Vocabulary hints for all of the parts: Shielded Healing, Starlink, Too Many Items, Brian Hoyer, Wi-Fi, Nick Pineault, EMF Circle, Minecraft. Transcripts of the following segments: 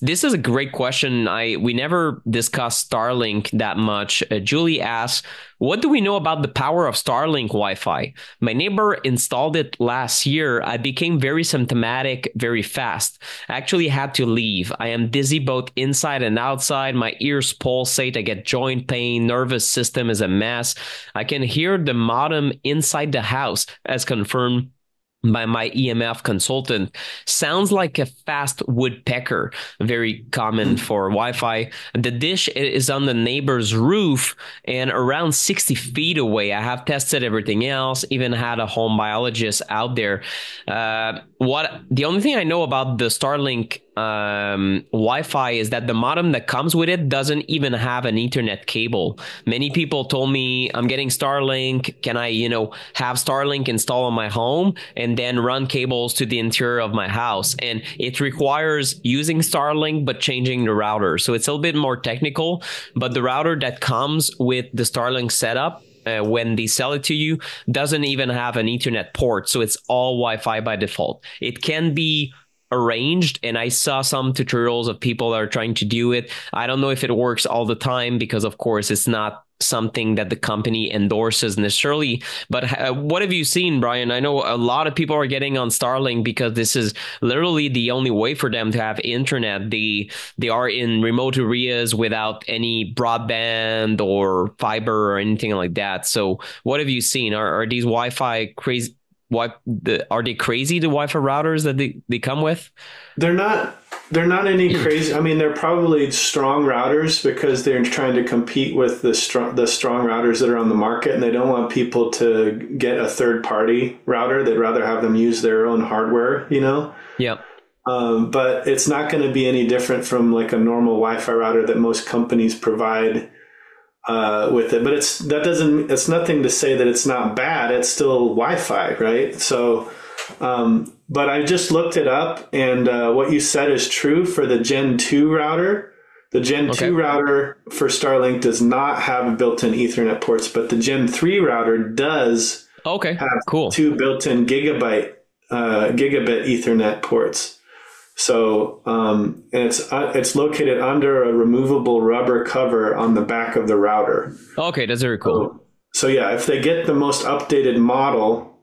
This is a great question. We never discussed Starlink that much. Julie asks, what do we know about the power of Starlink Wi-Fi? My neighbor installed it last year. I became very symptomatic very fast. I actually had to leave. I am dizzy both inside and outside. My ears pulsate. I get joint pain. Nervous system is a mess. I can hear the modem inside the house, as confirmed by my EMF consultant. Sounds like a fast woodpecker, very common for Wi-Fi. The dish is on the neighbor's roof and around 60 feet away. I have tested everything else, even had a home biologist out there. The only thing I know about the Starlink Wi-Fi is that the modem that comes with it doesn't even have an Ethernet cable. Many people told me, I'm getting Starlink. Can I, have Starlink installed on my home and then run cables to the interior of my house? And it requires using Starlink, but changing the router. So it's a little bit more technical, but the router that comes with the Starlink setup, when they sell it to you, doesn't even have an Ethernet port. So it's all Wi-Fi by default. It can be arranged, and I saw some tutorials of people that are trying to do it. I don't know if it works all the time because, of course, it's not something that the company endorses necessarily. But what have you seen, Brian? I know a lot of people are getting on Starlink because this is literally the only way for them to have internet. They are in remote areas without any broadband or fiber or anything like that. So what have you seen? Are these Wi-Fi crazy? Are they crazy, the Wi-Fi routers that they come with? They're not any crazy. I mean, they're probably strong routers because they're trying to compete with the strong routers that are on the market, and they don't want people to get a third-party router. They'd rather have them use their own hardware, Yeah. But it's not going to be any different from like a normal Wi-Fi router that most companies provide with it, but it's nothing to say that it's not bad. It's still Wi-Fi, right? So, but I just looked it up, and what you said is true for the Gen 2 router. The Gen 2 router for Starlink does not have built-in Ethernet ports, but the Gen 3 router does have two built-in gigabit Ethernet ports. So and it's located under a removable rubber cover on the back of the router. Okay, that's very cool. So yeah, if they get the most updated model,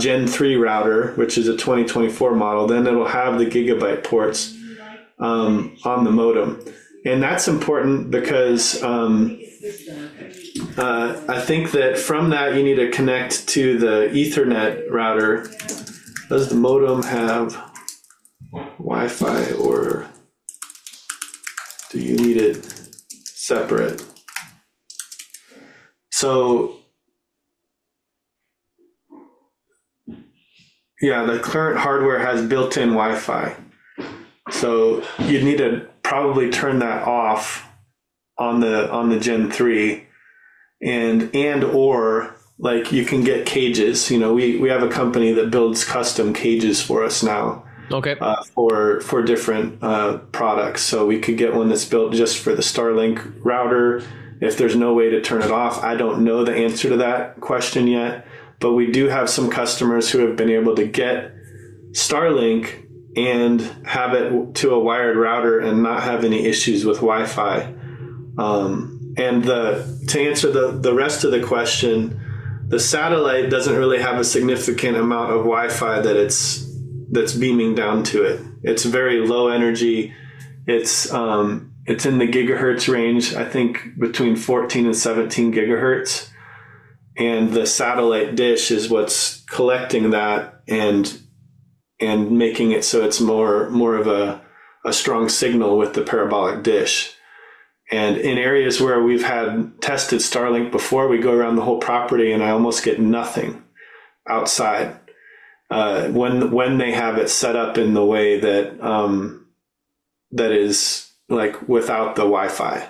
Gen 3 router, which is a 2024 model, then it'll have the gigabit ports on the modem. And that's important because I think that from that you need to connect to the Ethernet router. Does the modem have Wi-Fi, or do you need it separate? So yeah, the current hardware has built-in Wi-Fi, so you'd need to probably turn that off on the Gen 3, or like you can get cages. We have a company that builds custom cages for us now. Okay. For different products. So we could get one that's built just for the Starlink router. If there's no way to turn it off, I don't know the answer to that question yet, but we do have some customers who have been able to get Starlink and have it to a wired router and not have any issues with Wi-Fi. To answer the rest of the question, the satellite doesn't really have a significant amount of Wi-Fi that's beaming down to it. It's very low energy. It's in the gigahertz range, I think between 14 and 17 gigahertz. And the satellite dish is what's collecting that and making it so it's more of a strong signal with the parabolic dish. And in areas where we've had tested Starlink before, we go around the whole property and I almost get nothing outside. When they have it set up in the way that is like without the Wi-Fi.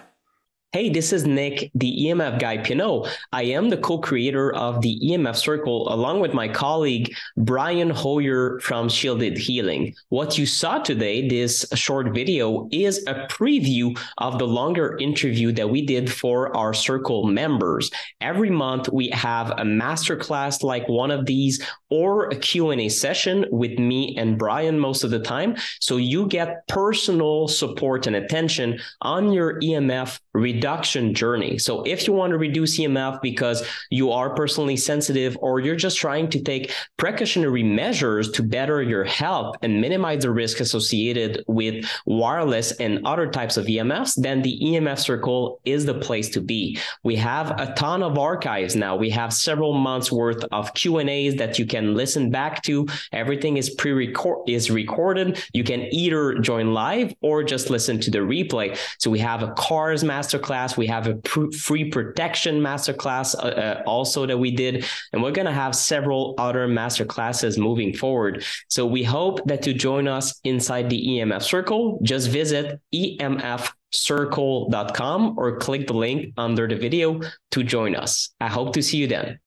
Hey, this is Nick, the EMF guy Pineault. I am the co-creator of the EMF Circle along with my colleague, Brian Hoyer from Shielded Healing. What you saw today, this short video, is a preview of the longer interview that we did for our Circle members. Every month, we have a masterclass like one of these or a Q&A session with me and Brian most of the time. So you get personal support and attention on your EMF reduction journey. So if you want to reduce EMF because you are personally sensitive or you're just trying to take precautionary measures to better your health and minimize the risk associated with wireless and other types of EMFs, then the EMF Circle is the place to be. We have a ton of archives now. We have several months worth of Q&As that you can listen back to. Everything is recorded. You can either join live or just listen to the replay. So we have a CARS masterclass. We have a free protection masterclass also that we did, and we're going to have several other masterclasses moving forward. So we hope that you join us inside the EMF Circle. Just visit emfcircle.com or click the link under the video to join us. I hope to see you then.